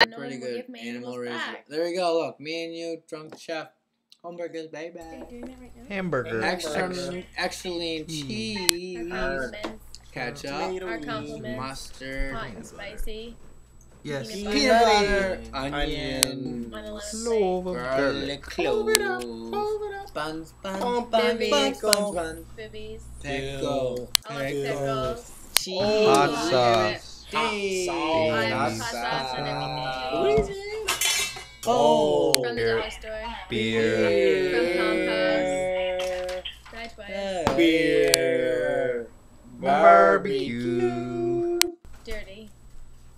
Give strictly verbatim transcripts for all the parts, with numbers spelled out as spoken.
Pretty good. Animal raiser. There we go. Look, me and you, drunk chef. Hamburgers, baby. Are you doing that right now? Hamburgers. Extra, extra lean cheese. Our ketchup. Our compliments. Mustard. Hot and spicy. Yes. Peanut butter. Onion. Clover. Garlic. Clove it up. Clove it up. Buns, buns, buns, buns. Bibbies. Pickle. I like pickles. Cheese. Hot sauce. Hot sauce. I have hot sauce and everything. What is it? Oh. From the dollar store. Beer. From compost. Fried twice. Beer. Barbecue. Dirty.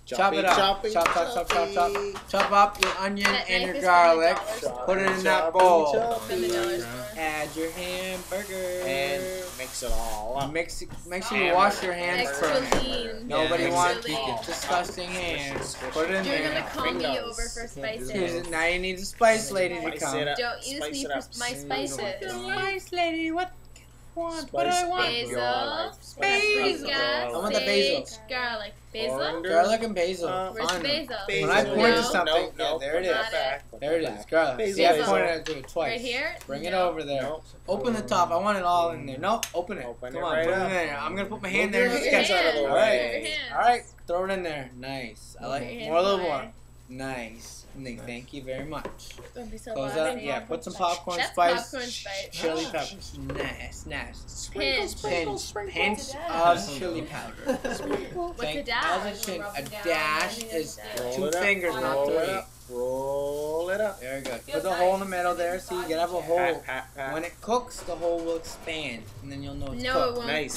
Chop it up. Chop, chop, chop, chop, chop. Chop up your onion and your garlic. Put it in that bowl. From the dollar store. Add your hamburger. And mix it all up. Mix it, make sure you wash your hands first. Nobody yeah, wants disgusting hands. Put it in You're there. You're gonna call Fingos. me over for spices. Now you need the spice lady to come. Don't use spice me for my spices. Spice lady, what do I want? Spice what do I want? Basil. Basil. I want the basil. Sage, garlic. Basil? Garlic and basil. Uh, Where's the basil? basil? When I point no. to something, no, no, yeah, there it is. It. There it is. Garlic. Basil. See, I pointed at it twice. Right here? Bring no. it over there. No. Open the top. I want it all in there. No, open it. Open Come it on, right put up. it in there. I'm going to put my hand Move there and sketch out of the way. All right. Throw it in there. Nice. I like it. More, a little more. Nice. nice. Thank you very much. Don't be so Close out. Yeah, put some popcorn That's spice. popcorn spice. Chili peppers. Nice, nice. Pinch, pinch, pinch of chili powder. What's a dash? A, a dash is two fingers, not three. Roll it up. There we go. Put the hole in the middle there so you can have a hole. When it cooks, the hole will expand, and then you'll know it's cooked. No, it won't. Nice.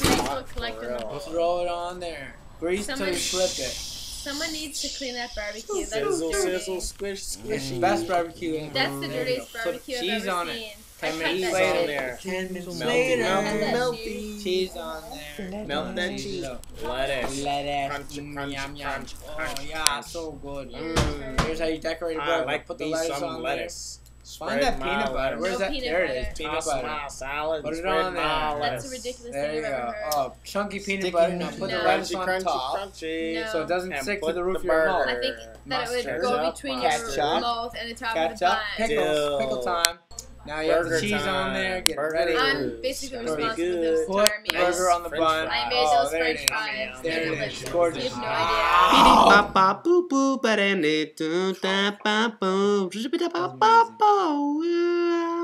Throw it on there. Grease till you flip it. Someone needs to clean that barbecue. That's sizzle, dirty. sizzle, squish, squishy. Best barbecue in the That's the dirtiest barbecue I've ever on seen. It. Ten minutes later. Ten minutes later. Melt the cheese on there. Melt that cheese. Lettuce. Lettuce. Crunch, crunch, crunch. Oh yeah, so good. Mm. Here's how you decorate a burger. Like Put the lettuce on lettuce. There. Find that peanut butter. Where's that? There it is. Peanut butter. Salad. Put it on there. That's a ridiculous thing I've ever heard. Oh, chunky peanut butter. Now put the lettuce on top. So it doesn't stick to the roof of your mouth. I think that it would go between your mouth and the top of the bun. Pickles. Pickle time. Now you Burger have the cheese time. on there, get burger. ready. I'm basically responsible for this entire meal. Burger on the bun. I made those French fries. There it is. Gorgeous. You have no idea. That was amazing.